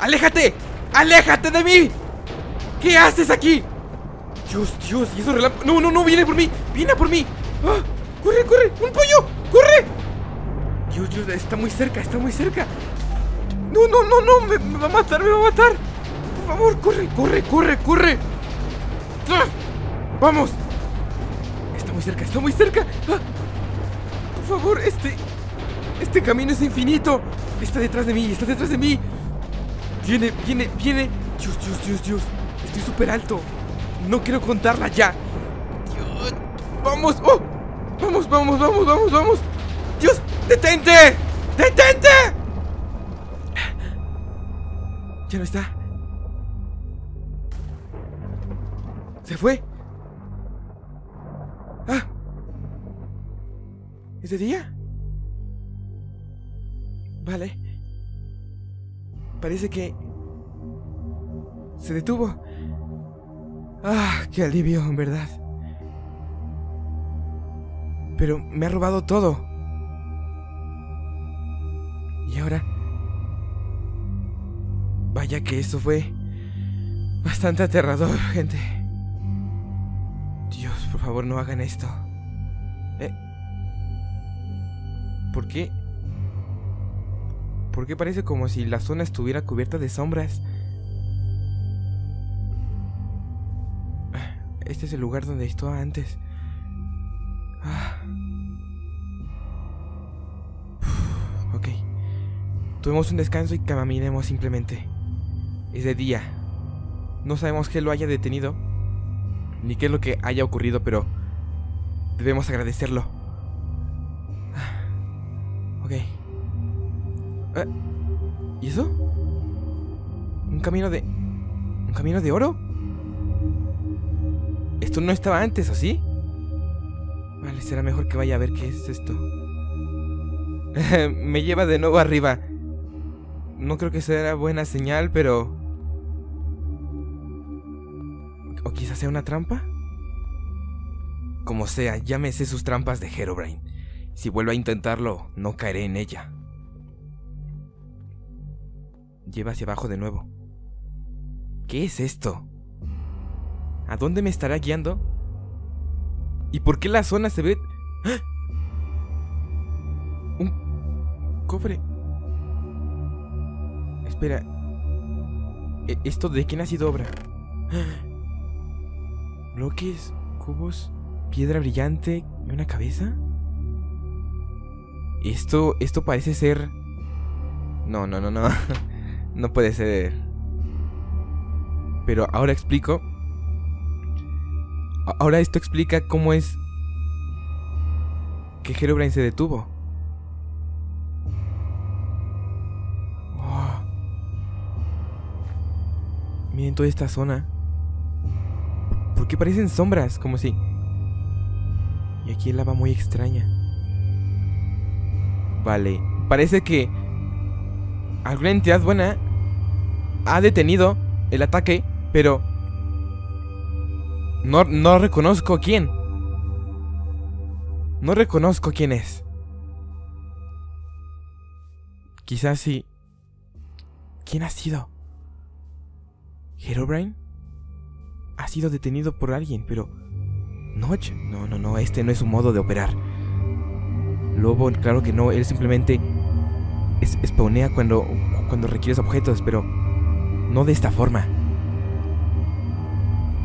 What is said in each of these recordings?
¡Aléjate! ¡Aléjate de mí! ¿Qué haces aquí? Dios, Dios, y eso relámpago. No, no, no, viene por mí, viene por mí. ¡Ah! ¡Corre, corre! ¡Un pollo! ¡Corre! Dios, Dios, está muy cerca, está muy cerca. No, no, no, no, me va a matar, me va a matar. Por favor, corre, corre, corre, corre. ¡Ah! ¡Vamos! Está muy cerca, está muy cerca. ¡Ah! Por favor, este camino es infinito. Está detrás de mí, está detrás de mí. Viene, viene, viene. Dios, Dios, Dios, Dios. Estoy súper alto. No quiero contarla ya. Dios. Vamos. ¡Oh! Vamos, vamos, vamos, vamos, vamos. Dios, detente. Detente. Ya no está. Se fue. Ah. ¿Es de día? Vale. Parece que se detuvo. Ah, qué alivio, en verdad. Pero me ha robado todo. Y ahora... Vaya que eso fue bastante aterrador, gente. Dios, por favor, no hagan esto. ¿Por qué? ¿Por qué parece como si la zona estuviera cubierta de sombras? Este es el lugar donde estaba antes. Ok. Tuvimos un descanso y caminemos simplemente. Es de día. No sabemos qué lo haya detenido, ni qué es lo que haya ocurrido, pero debemos agradecerlo. Ok. ¿Y eso? ¿Un camino de oro? Esto no estaba antes, ¿o sí? Vale, será mejor que vaya a ver qué es esto. Me lleva de nuevo arriba. No creo que sea buena señal, pero... ¿O quizás sea una trampa? Como sea, ya me sé sus trampas de Herobrine. Si vuelvo a intentarlo, no caeré en ella. Lleva hacia abajo de nuevo. ¿Qué es esto? ¿A dónde me estará guiando? ¿Y por qué la zona se ve...? ¡Ah! Un cofre. Espera. ¿Esto de quién ha sido obra? ¡Ah! Bloques, cubos, piedra brillante y una cabeza. Esto parece ser... No, no, no, no. No puede ser. Pero ahora explico. Ahora esto explica cómo es que Herobrine se detuvo. Oh. Miren toda esta zona. ¿Por qué parecen sombras? Como si... Y aquí el lava muy extraña. Vale, parece que alguna entidad buena ha detenido el ataque, pero no reconozco quién. No reconozco quién es. Quizás sí. ¿Quién ha sido? ¿Herobrine? Ha sido detenido por alguien, pero... Notch. No, no, no, este no es su modo de operar. Lobo, claro que no, él simplemente... Spawnea cuando requieres objetos, pero no de esta forma.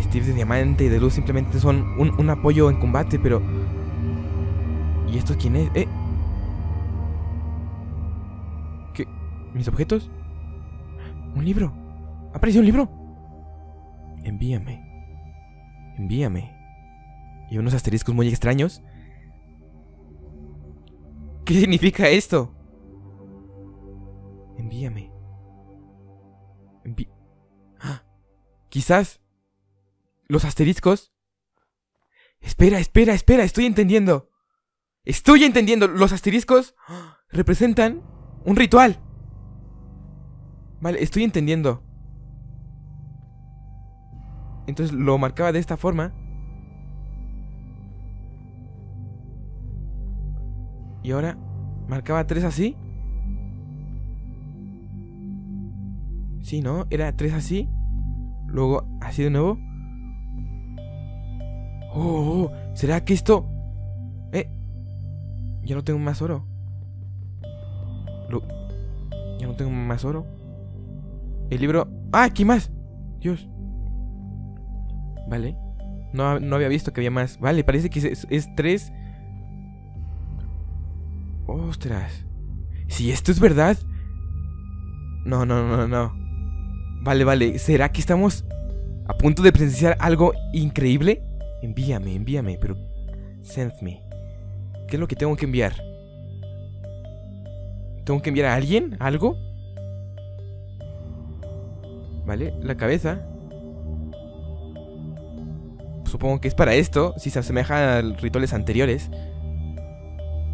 Steve de diamante y de luz simplemente son un apoyo en combate, pero... ¿Y esto quién es? ¿Qué? ¿Mis objetos? ¿Un libro? ¿Apareció un libro? Envíame. Envíame. Y unos asteriscos muy extraños. ¿Qué significa esto? Envíame. ¡Ah! Quizás los asteriscos. Espera, espera, espera. Estoy entendiendo. Estoy entendiendo. Los asteriscos representan un ritual. Vale, estoy entendiendo. Entonces lo marcaba de esta forma. Y ahora marcaba 3 así. Sí, ¿no? Era 3 así. Luego así de nuevo. Oh, ¿será que esto? Ya no tengo más oro. Ya no tengo más oro. El libro... ¡Ah, aquí más! Dios. Vale. No había visto que había más. Vale, parece que es 3. Ostras. Si esto es verdad... No. Vale. ¿Será que estamos a punto de presenciar algo increíble? Envíame, pero... Send me. ¿Qué es lo que tengo que enviar? ¿Tengo que enviar a alguien? ¿Algo? Vale, la cabeza. Supongo que es para esto. Si se asemeja a rituales anteriores,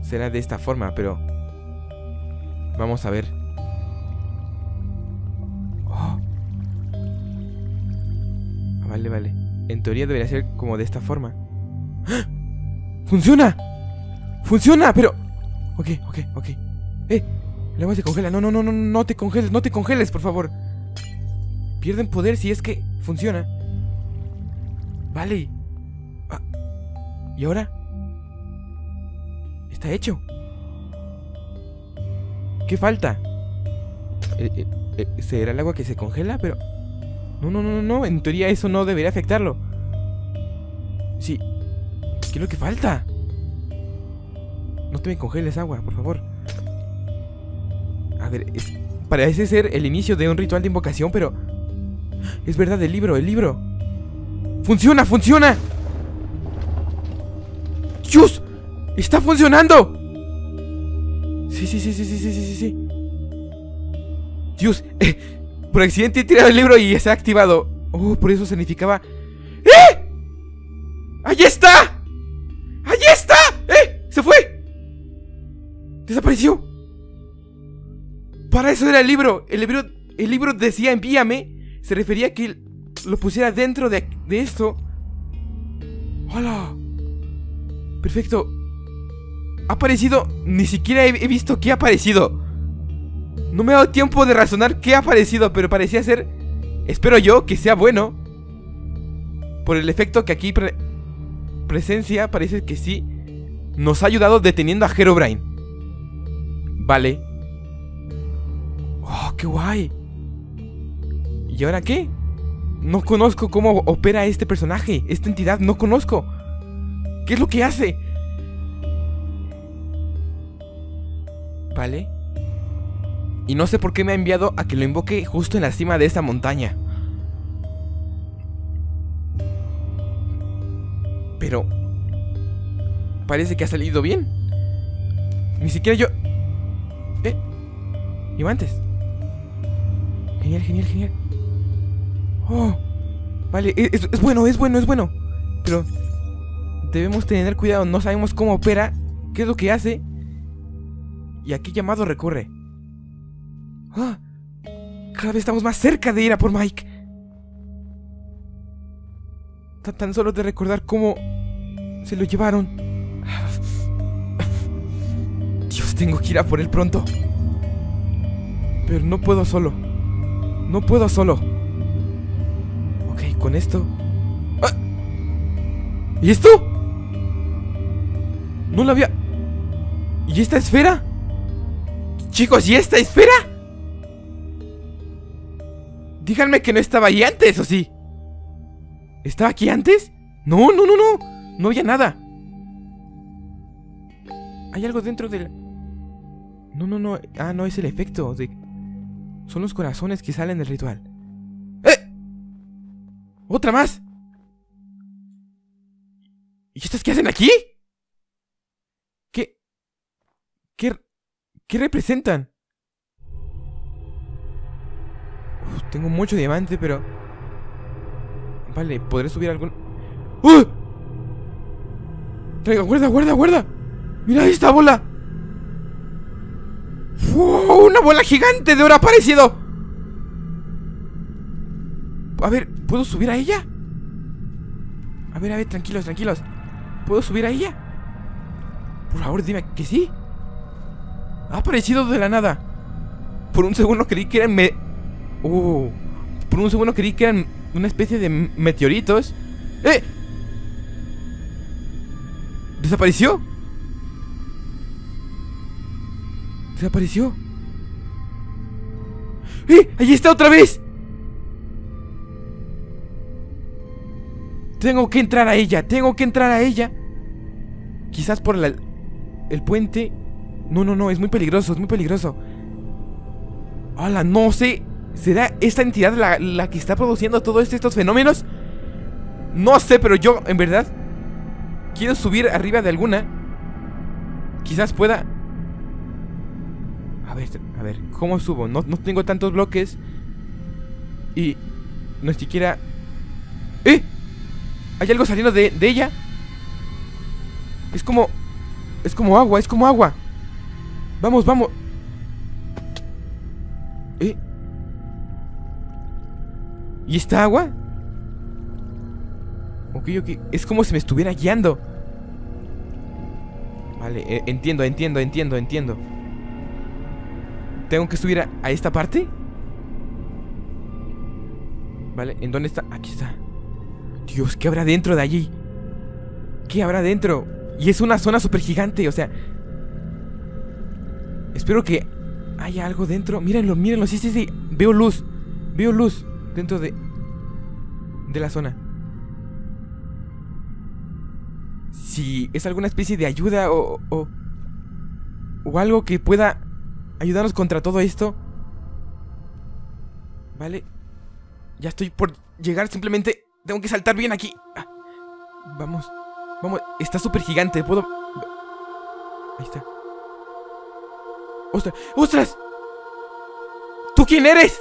será de esta forma, pero... Vamos a ver. Oh. Vale. En teoría debería ser como de esta forma. ¡Ah! ¡Funciona! Pero... Ok. El agua se congela. No. No te congeles, por favor. Pierden poder si es que funciona. Vale. Ah. ¿Y ahora? Está hecho. ¿Qué falta? ¿Será el agua que se congela? Pero... No. En teoría eso no debería afectarlo. Sí. ¿Qué es lo que falta? No te me congeles, agua, por favor. A ver, parece ser el inicio de un ritual de invocación, pero... Es verdad, el libro. ¡Funciona! ¡Dios! ¡Está funcionando! Sí. Dios, por accidente he tirado el libro y se ha activado. Oh, por eso significaba... ¡Eh! ¡Allí está! ¡Se fue! ¡Desapareció! Para eso era el libro. El libro decía envíame. Se refería a que lo pusiera dentro de esto. ¡Hola! Perfecto. Ha aparecido. Ni siquiera he visto qué ha aparecido. No me ha dado tiempo de razonar qué ha aparecido, pero parecía ser... Espero yo que sea bueno. Por el efecto que aquí presencia, parece que sí. Nos ha ayudado deteniendo a Herobrine. Vale. ¡Oh, qué guay! ¿Y ahora qué? No conozco cómo opera este personaje. Esta entidad, no conozco. ¿Qué es lo que hace? Vale. Y no sé por qué me ha enviado a que lo invoque justo en la cima de esta montaña. Pero... Parece que ha salido bien. Ni siquiera yo... Iba antes. Genial. Oh, vale, es bueno. Pero debemos tener cuidado, no sabemos cómo opera, qué es lo que hace y a qué llamado recurre. Oh, cada vez estamos más cerca de ir a por Mike. Tan solo de recordar cómo se lo llevaron. Dios, tengo que ir a por él pronto. Pero no puedo solo. Ok, con esto... ¡Ah! ¿Y esto? No la había... ¿Y esta esfera? Chicos, ¿y esta esfera? Díganme que no estaba ahí antes, ¿o sí? ¿Estaba aquí antes? No. No había nada. Hay algo dentro del... No. Ah, no, es el efecto de... Son los corazones que salen del ritual. ¡Otra más! ¿Y estas qué hacen aquí? ¿Qué representan? Uf, tengo mucho diamante, pero... Vale, podré subir algún... ¡Uh! Traiga, guarda. ¡Mira esta bola! ¡Wow! ¡Una bola gigante de oro ha aparecido! A ver, ¿puedo subir a ella? A ver, tranquilos. ¿Puedo subir a ella? Por favor, dime que sí. Ha aparecido de la nada. Por un segundo creí que era Por un segundo creí que eran una especie de meteoritos. ¡Eh! ¿Desapareció? ¿Desapareció? ¡Eh! ¡Allí está otra vez! Tengo que entrar a ella, tengo que entrar a ella. Quizás por el puente. No, es muy peligroso, es muy peligroso. ¡Hala, no sé! ¿Será esta entidad la que está produciendo todos estos fenómenos? No sé, pero yo, en verdad, quiero subir arriba de alguna. Quizás pueda. A ver, ¿cómo subo? No tengo tantos bloques. Y no siquiera... ¡Eh! Hay algo saliendo de ella. Es como agua. Vamos. ¿Eh? ¿Y esta agua? Ok. Es como si me estuviera guiando. Vale, entiendo. ¿Tengo que subir a esta parte? Vale, ¿en dónde está? Aquí está. Dios, ¿qué habrá dentro de allí? ¿Qué habrá dentro? Y es una zona súper gigante, o sea... Espero que haya algo dentro. Mírenlo, sí. Veo luz dentro de la zona. Si es alguna especie de ayuda o algo que pueda... ayudarnos contra todo esto. Vale. Ya estoy por llegar, simplemente tengo que saltar bien aquí. Vamos. Está súper gigante, puedo... Ahí está. ¡Ostras! ¿Tú quién eres?